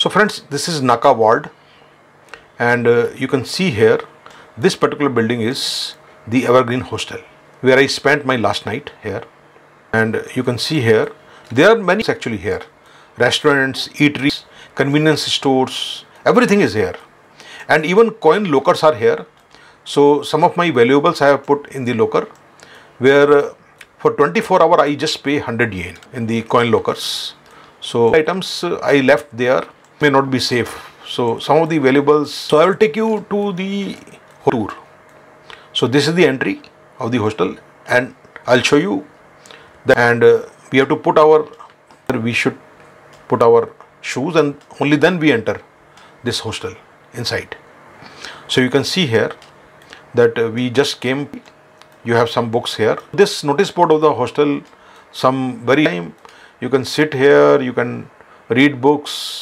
So friends, this is Naka Ward, and you can see here this particular building is the Evergreen Hostel, where I spent my last night here. And you can see here there are many actually here, restaurants, eateries, convenience stores, everything is here, and even coin lockers are here. So some of my valuables I have put in the locker, where for 24 hours I just pay 100 yen in the coin lockers. So items I left there may not be safe, so some of the valuables. So I will take you to the tour. So this is the entry of the hostel, and I'll show you that. And we have to put our, we should put our shoes, and only then we enter this hostel inside. So you can see here that we just came. You have some books here. This notice board of the hostel, some very time you can sit here, you can read books.